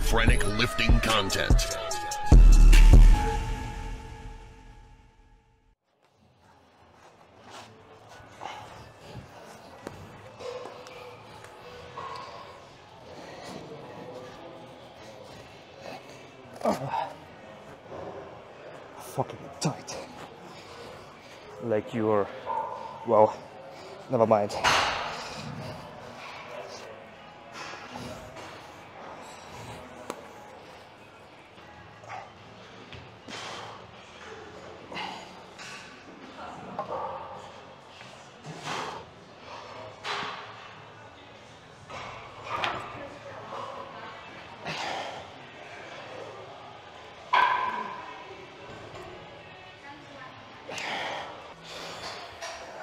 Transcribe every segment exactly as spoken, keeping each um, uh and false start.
schizophrenic lifting content. Oh, fucking tight. Like you're, well, never mind.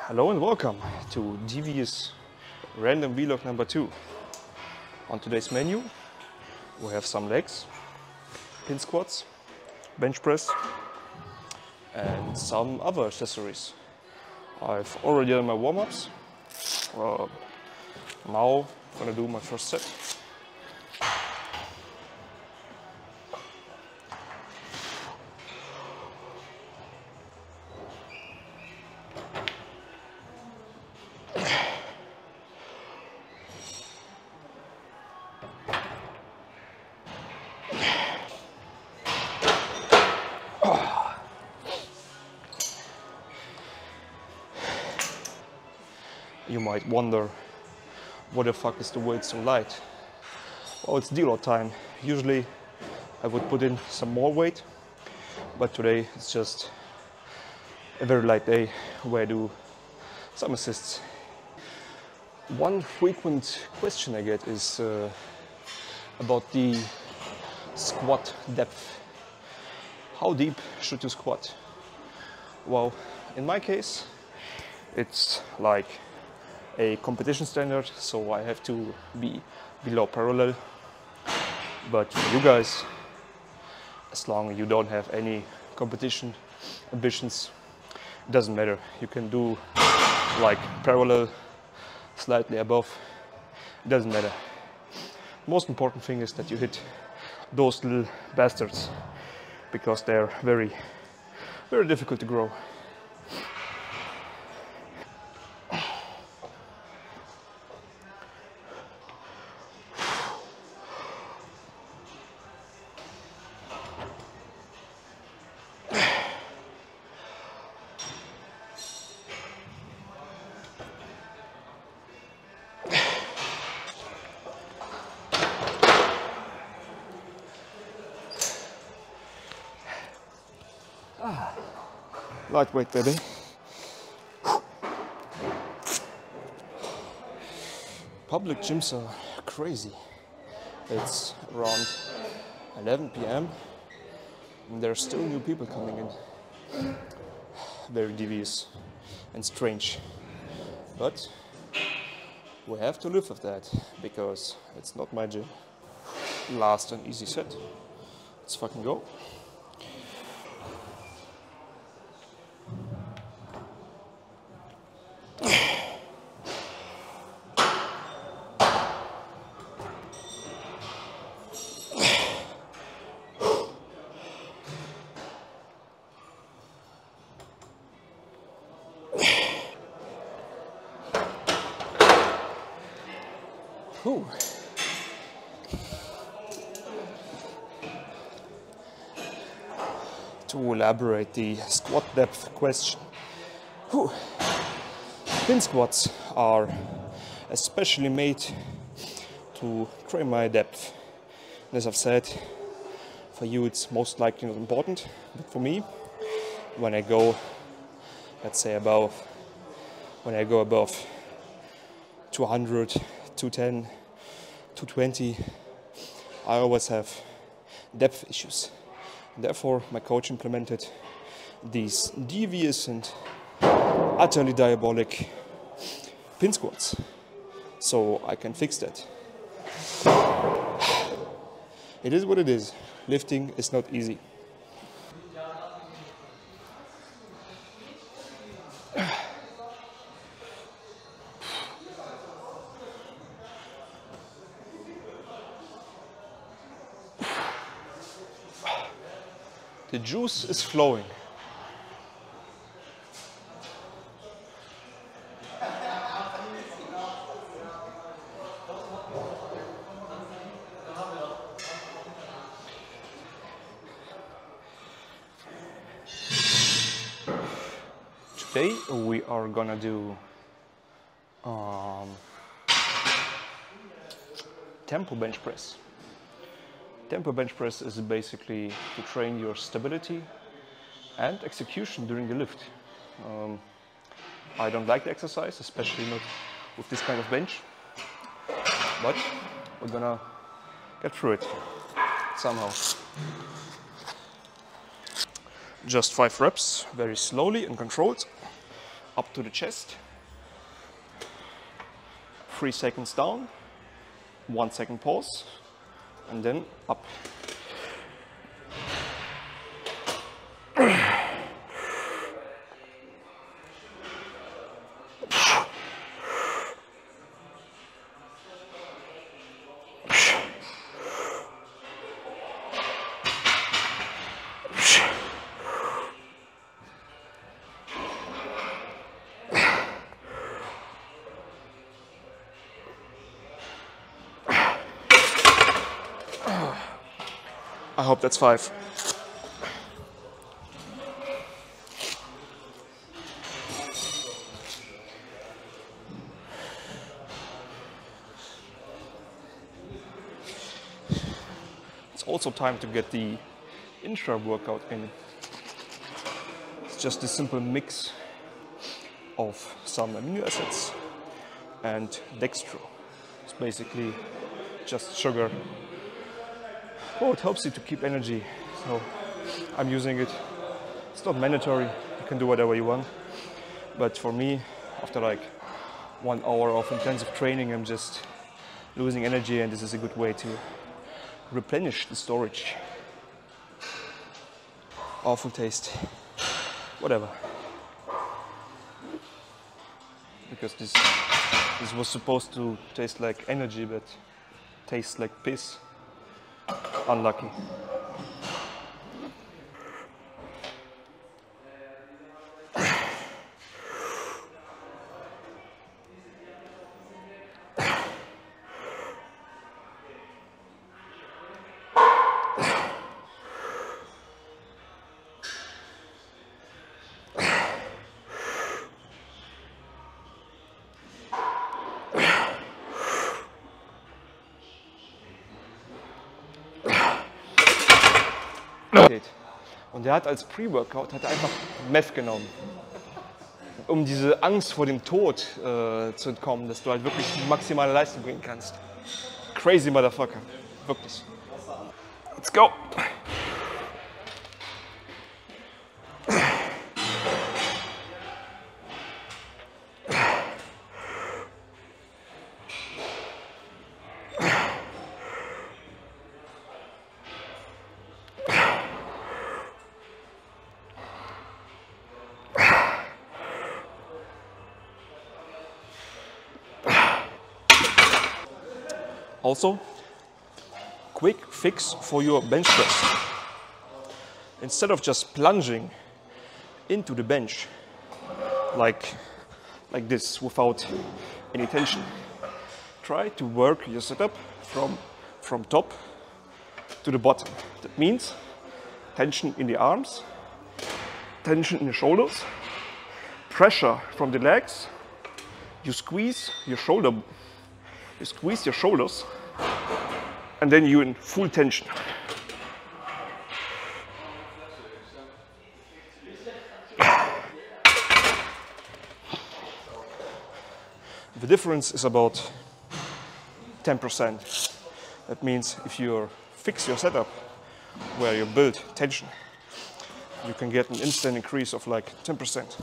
Hello and welcome to Devious Random Vlog number two. On today's menu we have some legs, pin squats, bench press and some other accessories. I've already done my warm-ups. Uh, now I'm gonna do my first set. You might wonder, what the fuck is the weight so light? Well, it's deload time. Usually I would put in some more weight, but today it's just a very light day where I do some assists. One frequent question I get is uh, about the squat depth. How deep should you squat? Well, in my case, it's like a competition standard, so I have to be below parallel. But for you guys, as long as you don't have any competition ambitions, it doesn't matter. You can do like parallel, slightly above, it doesn't matter. Most important thing is that you hit those little bastards, because they're very, very difficult to grow. Lightweight, baby. Public gyms are crazy. It's around eleven p m and there are still new people coming in. Very devious and strange. But we have to live with that, because it's not my gym. Last and easy set. Let's fucking go. Ooh. To elaborate the squat depth question, ooh. Pin squats are especially made to train my depth. And as I've said, for you it's most likely not important, but for me, when I go, let's say above, when I go above two hundred, two ten, two twenty, I always have depth issues. Therefore, my coach implemented these devious and utterly diabolic pin squats, so I can fix that. It is what it is. Lifting is not easy. The juice is flowing. Today we are gonna do um, tempo bench press. Tempo bench press is basically to train your stability and execution during the lift. Um, I don't like the exercise, especially not with this kind of bench, but we're gonna get through it somehow. Just five reps, very slowly and controlled, up to the chest, three seconds down, one second pause, and then up. I hope that's five. It's also time to get the intra workout in. It's just a simple mix of some amino acids and dextro. It's basically just sugar. Oh, it helps you to keep energy, so I'm using it. It's not mandatory, you can do whatever you want. But for me, after like one hour of intensive training, I'm just losing energy, and this is a good way to replenish the storage. Awful taste, whatever. Because this, this was supposed to taste like energy, but tastes like piss. Unlucky. Und der hat als Pre-Workout hat er einfach Meth genommen, um diese Angst vor dem Tod äh, zu entkommen, dass du halt wirklich maximale Leistung bringen kannst. Crazy Motherfucker, wirklich. Let's go! Also, quick fix for your bench press. Instead of just plunging into the bench like, like this without any tension, try to work your setup from, from top to the bottom. That means tension in the arms, tension in the shoulders, pressure from the legs. You squeeze your shoulder. You squeeze your shoulders, and then you're in full tension. The difference is about ten percent. That means if you fix your setup where you build tension, you can get an instant increase of like ten percent.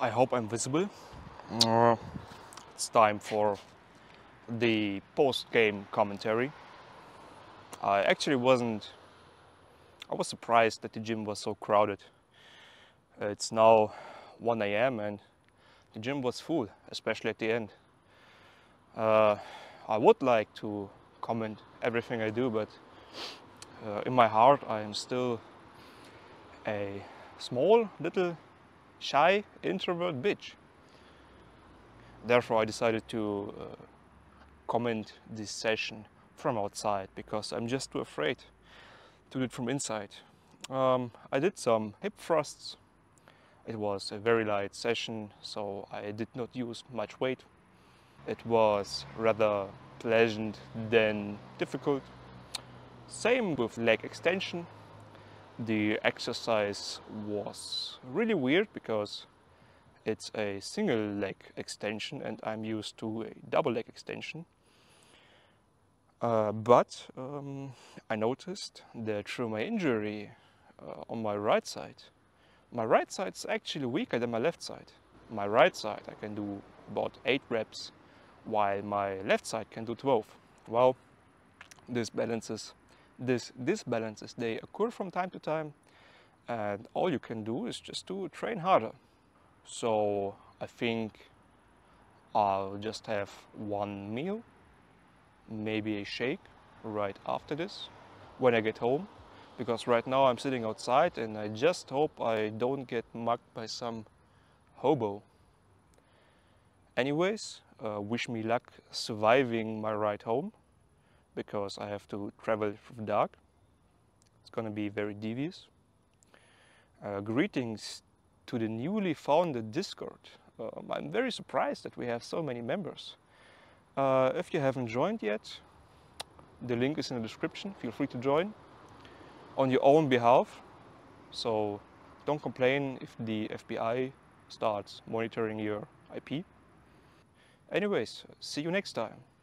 I hope I'm visible. Uh, it's time for the post-game commentary. I actually wasn't I was surprised that the gym was so crowded. Uh, it's now one A M and the gym was full, especially at the end. Uh, I would like to comment everything I do, but uh, in my heart I am still a small, little, shy, introvert bitch. Therefore I decided to uh, comment this session from outside, because I'm just too afraid to do it from inside. Um, I did some hip thrusts. It was a very light session, so I did not use much weight. It was rather pleasant than difficult. Same with leg extension. The exercise was really weird because it's a single leg extension and I'm used to a double leg extension. Uh, but um, I noticed that through my injury uh, on my right side, my right side is actually weaker than my left side. My right side I can do about eight reps, while my left side can do twelve. Well, these balances, these disbalances, they occur from time to time, and all you can do is just to train harder. So I think I'll just have one meal, maybe a shake right after this when I get home. Because right now I'm sitting outside and I just hope I don't get mugged by some hobo. Anyways, uh, wish me luck surviving my ride home, because I have to travel through the dark. It's gonna be very devious. Uh, greetings to the newly founded Discord. Um, I'm very surprised that we have so many members. Uh, if you haven't joined yet, the link is in the description. Feel free to join on your own behalf, so don't complain if the F B I starts monitoring your I P. Anyways, see you next time.